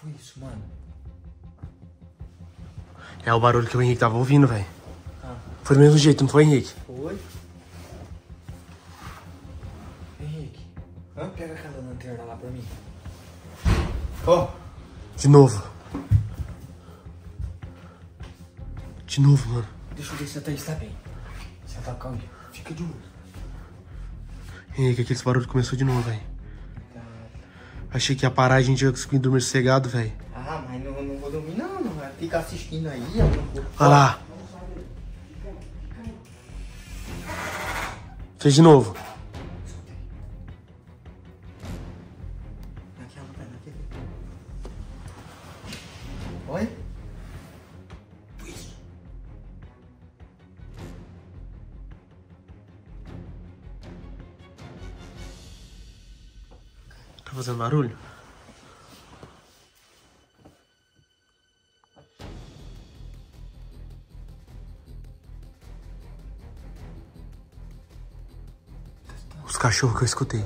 foi isso, mano? É o barulho que o Henrique tava ouvindo, velho. Ah. Foi do mesmo jeito, não foi, Henrique? Foi. Henrique, pega aquela lanterna lá pra mim. Ó. Oh. De novo. De novo, mano. Deixa eu ver se a Thaís tá bem. Se ela tá calma, fica de olho. Henrique, aquele barulho começou de novo, velho. Tá. Achei que ia parar, a gente ia conseguir dormir sossegado, velho. Ah, mas não vou dormir não, não. Fica assistindo aí, eu não vou... Olha lá. Fez de novo. Tá fazendo barulho? Os cachorros que eu escutei.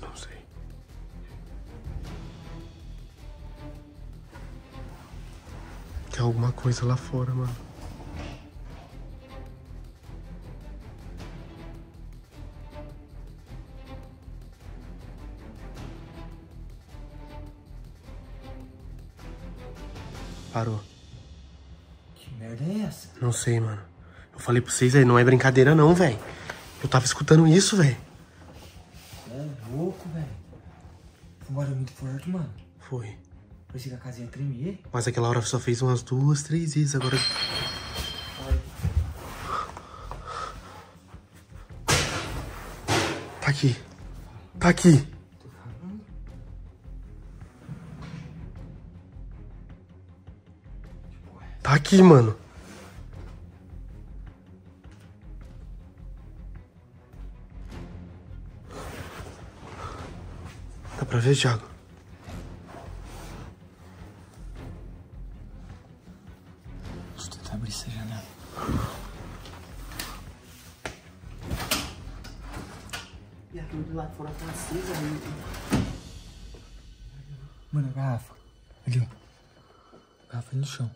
Não sei. Tem alguma coisa lá fora, mano. Parou. Que merda é essa? Não sei, mano. Eu falei pra vocês aí, não é brincadeira não, velho. Eu tava escutando isso, velho. É louco, velho. Foi um barulho muito forte, mano. Foi. Parecia que a casinha tremia. Mas aquela hora só fez umas 2, 3 vezes, agora... Tá aqui. Tá aqui. Tá aqui, mano. Dá pra ver, Thiago? Deixa eu tentar abrir essa janela. E a luz do lado fora tá acesa aí. Mano, a garrafa. Ali, ó. A garrafa aí no chão.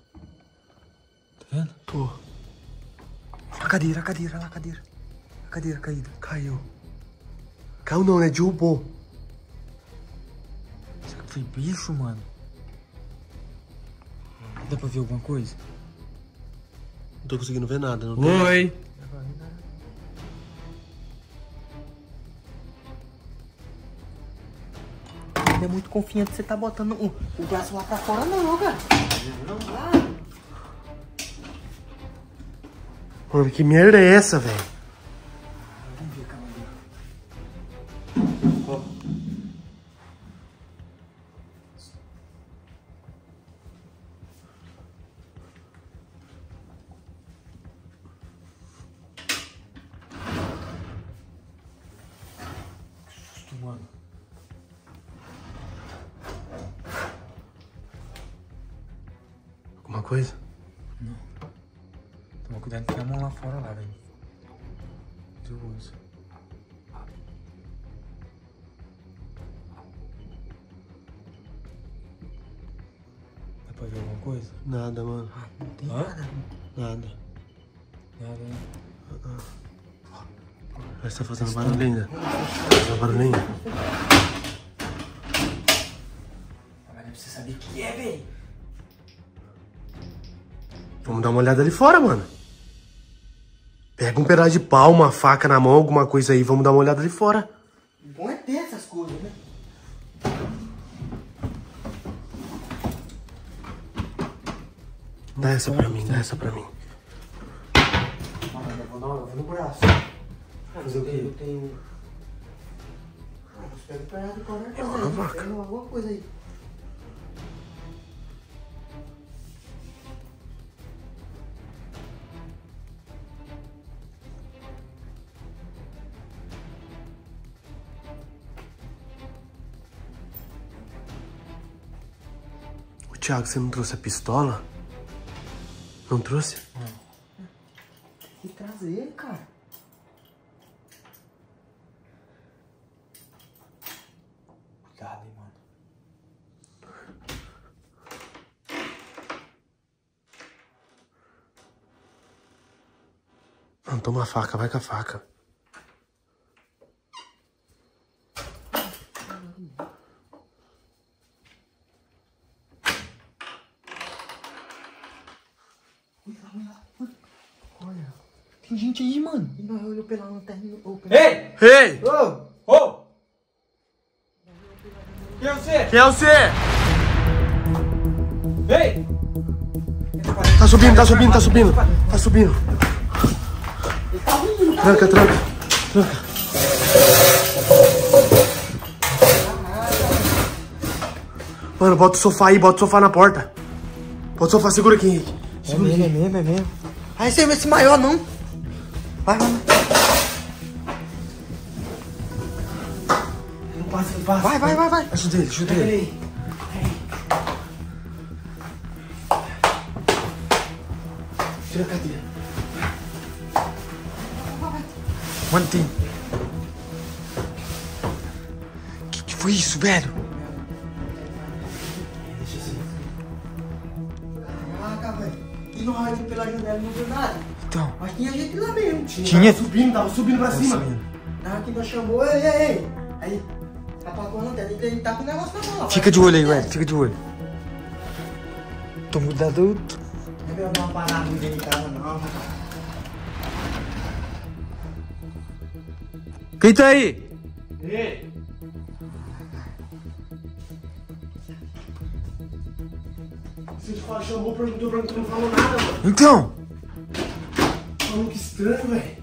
Tá vendo? Tô. A cadeira, olha lá, a cadeira. A cadeira caída. Caiu. Caiu não, né? Derrubou. Será que foi bicho, mano? Dá pra ver alguma coisa? Não tô conseguindo ver nada. Não. Oi! Não dá pra ver nada. Não é muito confiante que você tá botando o braço lá pra fora não, cara. Não, lá. Mano, que merda é essa, velho? Vamos ver, calma aí. Ó. Que susto, mano. Alguma coisa? Não. Toma cuidado que tem a mão lá fora, lá, velho. Deus. Dá pra ver alguma coisa? Nada, mano. Ah, não tem nada. Nada, né? Parece que tá fazendo barulho ainda. Agora é pra você saber o que é, velho. Vamos dar uma olhada ali fora, mano. Pega um pedaço de pau, uma faca na mão, alguma coisa aí. Vamos dar uma olhada ali fora. O bom é ter essas coisas, né? Dá essa pra mim, Eu vou no braço. Fazer o quê? Eu tenho... Pega um pedaço de pau, né? É uma vaca. Pega alguma coisa aí. Thiago, você não trouxe a pistola? Não trouxe? Não. Tem que trazer, cara. Mano, toma a faca, vai com a faca. Olha. Tem gente aí, mano. Nós olhou pela lanterna. Ei! Ei! Ô! Ô! Quem é você? Quem é você? Ei! Tá subindo, tá subindo, tá subindo. Tá subindo. Tranca, tranca. Tranca. Mano, bota o sofá aí, bota o sofá na porta. Bota o sofá, segura aqui, Henrique. Segura aqui. É mesmo, é mesmo. Aí você vê esse maior, não. Vai, vai. Não passa, não passa. Vai, vai, vai, vai. Ajuda ele, ajuda ele. Tira a cadeira. Mano, tem... Que foi isso, velho? Caraca, velho. E não olha pela janela, não viu nada. Então. Mas tinha gente lá mesmo. Tinha? Tava subindo pra cima. Na hora que nós chamou, ei, ei, ei. Aí, apagou a lanterna. Ele tá com o negócio na mão. Fica de olho aí, velho. Fica de olho. Tô mudado. Não é melhor não parar muito aí em casa, não. Quem tá aí? Ei! Você te chamou, perguntou pra mim, tu não falou nada, mano. Então! Falou que estranho, velho.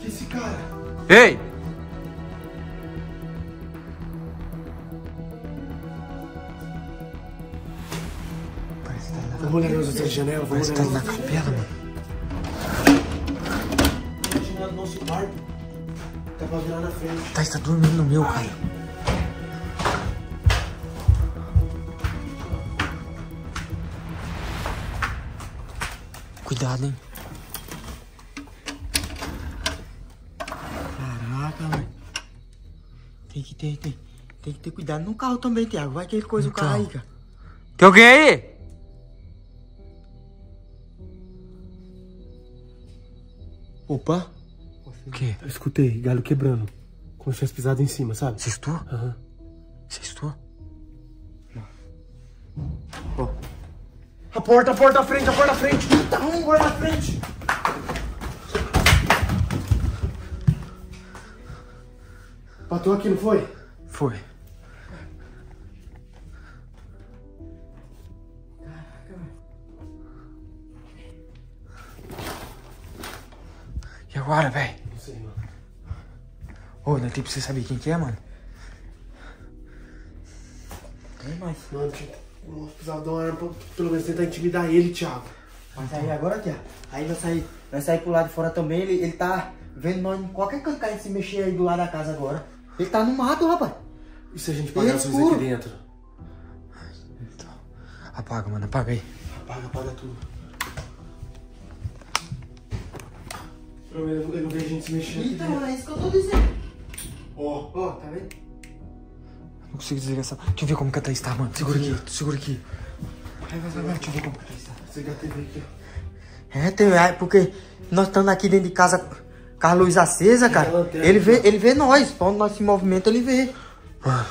Que é esse cara? Ei! Parece que tá lá. Vamos olhar nas outras janelas, vamos olhar na capela, mano. Na janela do nosso quarto. Tava lá na frente. Tá, está dormindo no meu, ai, cara. Cuidado, hein. Caraca, velho. Tem que ter cuidado no carro também, Thiago. Vai que ele coisa então, o carro aí, cara. Tem alguém aí? Opa. O quê? Eu escutei galho quebrando. Como se tivesse pisado em cima, sabe? Você estou? Aham. Você estou? Não. Ó. A porta à frente, a porta à frente. Tá ruim, porta à frente. Bateu aqui, não foi? Foi. E agora, velho? Ô, não tem pra você saber quem que é, mano. Tem mais. Mano, eu precisava dar uma arma pra pelo menos tentar intimidar ele, Thiago. Vai sair então. Agora, Thiago. Aí vai sair pro lado de fora também. Ele tá vendo nós em qualquer canto que a gente se mexer aí do lado da casa agora. Ele tá no mato, rapaz. E se a gente pagar as coisas aqui dentro? Então. Apaga, mano. Apaga aí. Apaga, apaga tudo. Eu não vejo a gente se mexendo. Então, é isso que eu tô dizendo. Ó, ó, tá vendo? Não consigo desligar essa. Deixa eu ver como que a Thaís tá, mano. Segura aqui, segura aqui. Vai, vai, vai, vai. Deixa eu ver como que a Thaís tá. Desliga a TV aqui, ó. É, tem, é porque nós estamos aqui dentro de casa com a luz acesa, cara. Ele vê nós. Quando nós se movimenta, ele vê. Mano.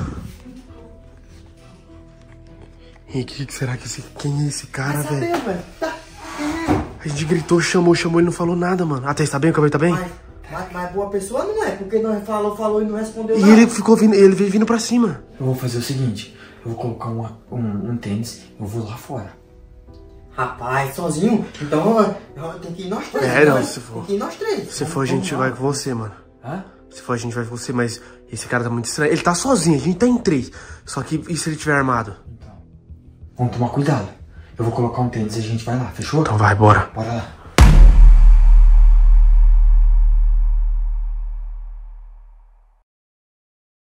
E o que será que esse. Quem é esse cara, velho? Tá. A gente gritou, chamou, chamou, ele não falou nada, mano. A Thaís tá bem? O cabelo tá bem? Mas boa pessoa não é, porque nós falou, falou e não respondeu nada. E ele ficou vindo, ele veio vindo pra cima. Eu vou fazer o seguinte, eu vou colocar um tênis, eu vou lá fora. Rapaz, sozinho? Então tem que ir nós três. É, não, se for. Tem que ir nós três. Se for, a gente vai com você, mano. Hã? Se for, a gente vai com você, mas esse cara tá muito estranho. Ele tá sozinho, a gente tá em três. Só que e se ele tiver armado? Então, vamos tomar cuidado. Eu vou colocar um tênis e a gente vai lá, fechou? Então vai, bora. Bora lá.